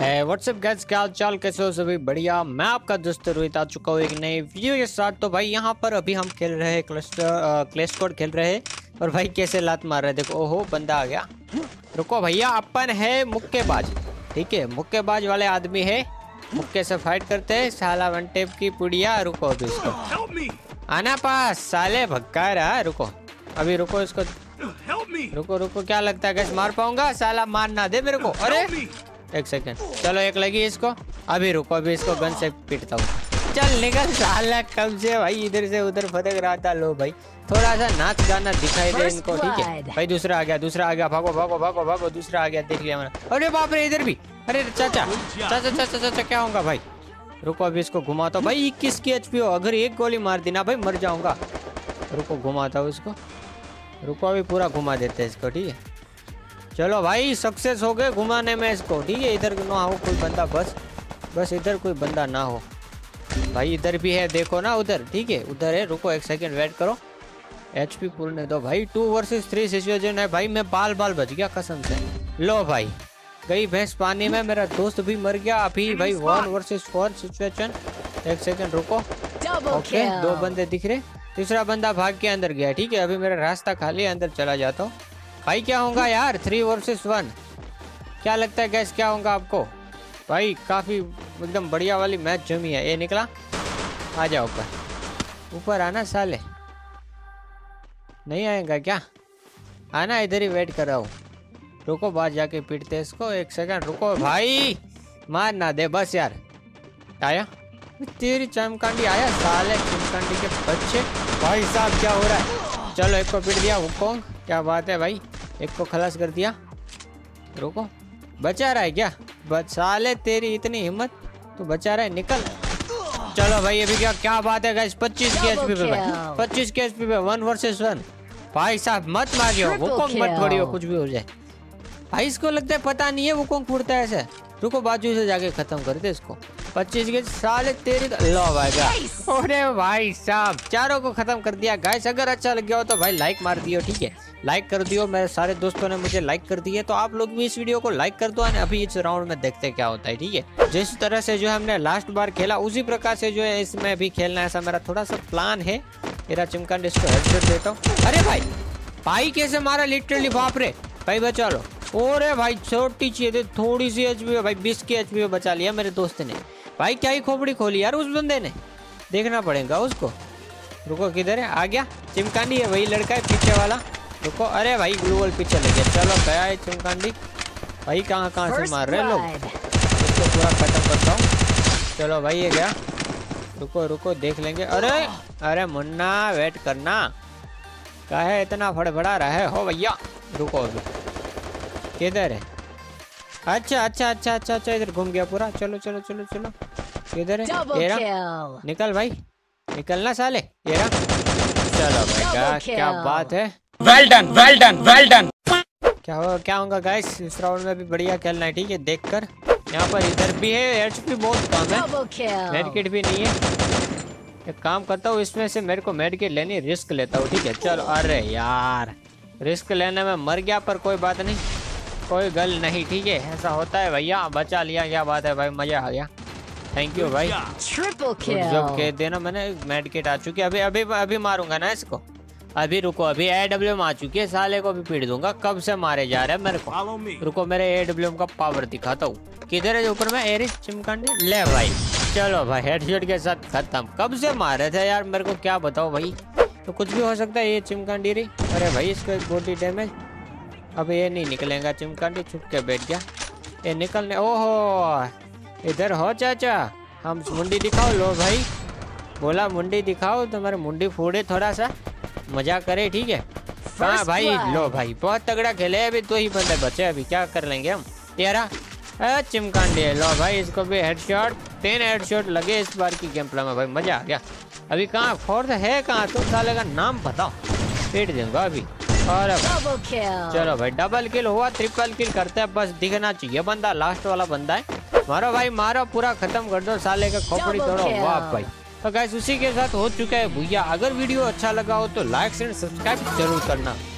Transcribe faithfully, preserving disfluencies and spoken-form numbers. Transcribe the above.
है WhatsApp guys, क्या हाल चाल, कैसे हो सभी? बढ़िया। मैं आपका दोस्त रोहित आ चुका हूँ एक नए वीडियो के साथ। तो भाई यहाँ पर अभी हम खेल रहे हैं क्लस्टर क्लैश कोड खेल रहे हैं और भाई कैसे लात मार रहे हैं, देखो। ओहो बंदा आ गया, रुको भैया। अपन है मुक्केबाज, ठीक है, मुक्केबाज वाले आदमी है, मुक्के से फाइट करते है। साला वन टेप की पुड़िया, रुको अभी इसको आना पास, साले भक्का रहा, रुको अभी, रुको इसको, रुको रुको। क्या लगता है गैस मार पाऊंगा? साला मार ना दे मेरे को। अरे एक सेकेंड, चलो एक लगी इसको, अभी रुको अभी इसको गन से पीटता हूँ। चल निकल साला, कब से भाई इधर से उधर फटक रहा था। लो भाई थोड़ा सा नाच गाना दिखाई दे इनको, ठीक है भाई। दूसरा आ गया, दूसरा आ गया, भागो भागो भागो भागो, दूसरा आ गया, देख लिया मैंने। अरे बाप रे, इधर भी। अरे चाचा चाचा चाचा चाचा क्या होगा भाई? रुको अभी इसको घुमाता हूँ भाई। इक्कीस की एच पी हो, अगर एक गोली मार देना भाई मर जाऊंगा। रुको घुमाता हूँ इसको, रुको अभी पूरा घुमा देते हैं इसको, ठीक है। चलो भाई सक्सेस हो गए घुमाने में इसको, ठीक है। इधर ना हो कोई बंदा, बस बस इधर कोई बंदा ना हो भाई। इधर भी है, देखो ना उधर, ठीक है उधर है। रुको एक सेकंड वेट करो, एचपी पूर्ण दो भाई। टू वर्सेस थ्री सिचुएशन है भाई, मैं बाल बाल बच गया कसम से। लो भाई गई भैंस पानी में, मेरा दोस्त भी मर गया। अभी भाई वन वर्सेस फोर सिचुएशन, एक सेकेंड रुको। ओके दो बंदे दिख रहे, तीसरा बंदा भाग के अंदर गया, ठीक है। अभी मेरा रास्ता खाली है, अंदर चला जाता हूँ भाई। क्या होगा यार? थ्री वर्सेस वन, क्या लगता है गैस क्या होगा आपको? भाई काफ़ी एकदम बढ़िया वाली मैच जमी है। ये निकला, आ जाओ ऊपर, ऊपर आना साले। नहीं आएगा क्या? आना, इधर ही वेट कर रहा हूँ। रुको बाहर जाके पीटते इसको, एक सेकंड रुको भाई, मार ना दे बस यार। आया तेरी चमकांडी, आया साले चमकांडी के बच्चे। भाई साहब क्या हो रहा है? चलो एक को पीट दिया, वो क्या बात है भाई, एक को खलास कर दिया। रुको बचा रहा है क्या? बचाले तेरी इतनी हिम्मत, तू बचा रहा है, निकल। चलो भाई अभी क्या क्या बात है गाइस, पच्चीस के एचपी पे भाई, पच्चीस के एचपी पे वन वर्सेस वन। भाई साहब मत मारियो, वुकोंग मत फोड़ियो, कुछ भी हो जाए भाई। इसको लगता है पता नहीं है वुकोंग फूटता है ऐसे। रुको बाजू से जाके खत्म कर दे इसको, पच्चीस के साले तेरी। लो भाई, अरे भाई साहब चारों को खत्म कर दिया गाइस। अगर अच्छा लग गया हो तो भाई लाइक मार दियो, ठीक है लाइक कर दियो। मेरे सारे दोस्तों ने मुझे लाइक कर दिए, तो आप लोग भी इस वीडियो को लाइक कर दो। अभी इस राउंड में देखते क्या होता है, ठीक है। जिस तरह से जो हमने लास्ट बार खेला उसी प्रकार से जो है इसमें भी खेलना है, ऐसा मेरा थोड़ा सा प्लान है। मेरा चिमकांड इसको हेडशॉट देता हूँ। अरे भाई भाई कैसे मारा लिटरली, बाप रे भाई बचा लो। अरे भाई छोटी चाहिए थी, थोड़ी सी एच पी भाई, बीस की एच पी बचा लिया मेरे दोस्त ने भाई। क्या ही खोपड़ी खोली यार उस बंदे ने, देखना पड़ेगा उसको। रुको किधर है? आ गया, चिमकांडी है वही लड़का है पीछे वाला। रुको अरे भाई ग्लू वॉल पीछे लग गया, चलो गया है चिमकांडी भाई। कहाँ कहाँ से मार रहे लोग, इसको पूरा खत्म करता हूँ। चलो भाई ये गया, रुको रुको देख लेंगे। अरे अरे मुन्ना वेट करना, क्या है इतना फड़फड़ा रहा है हो भैया? रुको अभी किधर है? अच्छा अच्छा अच्छा अच्छा अच्छा इधर घूम गया पूरा। चलो चलो चलो चलो किधर है? येरा निकल भाई, निकलना साले येरा। चलो भाई क्या बात है, well done well done well done. क्या हो क्या होगा गाइस, इस राउंड में भी बढ़िया खेलना है, ठीक है देखकर। यहाँ पर इधर भी है, एचपी बहुत कम है, मेडकिट भी नहीं है। एक काम करता हूँ, इसमें से मेरे को मेडकिट लेनी, रिस्क लेता हूँ, ठीक है चलो। अरे यार रिस्क लेने में मर गया, पर कोई बात नहीं, कोई गल नहीं, ठीक है ऐसा होता है भैया। बचा लिया, क्या बात है भाई, मजा आ गया, थैंक यू भाई। जब कह देना मैंने मेडकिट आ चुकी है, अभी अभी अभी मारूंगा ना इसको, अभी रुको। अभी एडब्ल्यूएम आ चुकी है, साले को भी पीट दूंगा, कब से मारे जा रहे हैं मेरे को। रुको मेरे एडब्ल्यूएम का पावर दिखाता हूँ, किधर है ऊपर में एरिस चिमकांडी। ले भाई चलो भाई हेडशॉट के साथ खत्म। कब से मारे थे यार मेरे को, क्या बताओ भाई, तो कुछ भी हो सकता है। ये चिमकांडी रे, अरे भाई इसको एक बॉडी डैमेज। अब ये नहीं निकलेगा, चिमकांडी छुप के बैठ गया, ये निकलने। ओहो इधर हो चाचा, हम मुंडी दिखाओ। लो भाई बोला मुंडी दिखाओ, तुम्हारे मुंडी फोड़े थोड़ा सा, मजा करे, ठीक है। हाँ भाई लो भाई बहुत तगड़ा खेले, अभी दो ही बंदे बचे, अभी क्या कर लेंगे हम। तेरा चिमकांडी है, लो भाई इसको भी हेडशॉट। तीन हेडशॉट लगे इस बार की गेम प्ले में भाई, मजा आ गया। अभी कहाँ फोर्थ है, कहाँ तुम साले का नाम बताओ, पीट दूंगा अभी। और अब चलो भाई डबल किल हुआ, ट्रिपल किल करते हैं, बस दिखना चाहिए बंदा, लास्ट वाला बंदा है। मारो भाई मारो, पूरा खत्म कर दो साले का, खोपड़ी तोड़ो। वाह भाई, तो गाइस उसी के साथ हो चुका है भैया। अगर वीडियो अच्छा लगा हो तो लाइक एंड सब्सक्राइब जरूर करना।